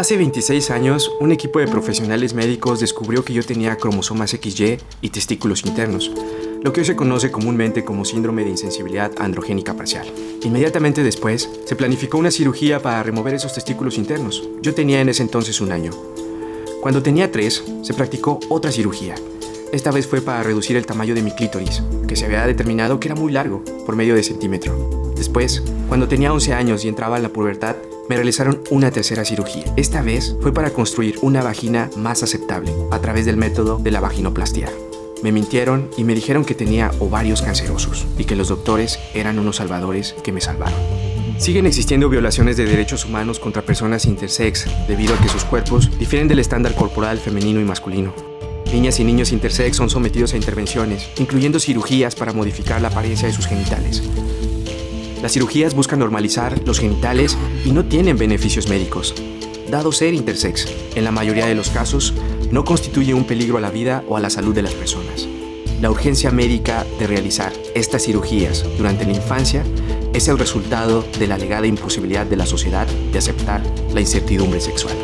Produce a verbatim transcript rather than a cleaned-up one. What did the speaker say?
Hace veintiséis años, un equipo de profesionales médicos descubrió que yo tenía cromosomas equis ye y testículos internos, lo que hoy se conoce comúnmente como síndrome de insensibilidad androgénica parcial. Inmediatamente después, se planificó una cirugía para remover esos testículos internos. Yo tenía en ese entonces un año. Cuando tenía tres, se practicó otra cirugía. Esta vez fue para reducir el tamaño de mi clítoris, que se había determinado que era muy largo, por medio de centímetro. Después, cuando tenía once años y entraba en la pubertad, me realizaron una tercera cirugía. Esta vez fue para construir una vagina más aceptable a través del método de la vaginoplastia. Me mintieron y me dijeron que tenía ovarios cancerosos y que los doctores eran unos salvadores que me salvaron. Siguen existiendo violaciones de derechos humanos contra personas intersex debido a que sus cuerpos difieren del estándar corporal femenino y masculino. Niñas y niños intersex son sometidos a intervenciones, incluyendo cirugías para modificar la apariencia de sus genitales. Las cirugías buscan normalizar los genitales y no tienen beneficios médicos. Dado ser intersex, en la mayoría de los casos, no constituye un peligro a la vida o a la salud de las personas. La urgencia médica de realizar estas cirugías durante la infancia es el resultado de la alegada imposibilidad de la sociedad de aceptar la incertidumbre sexual.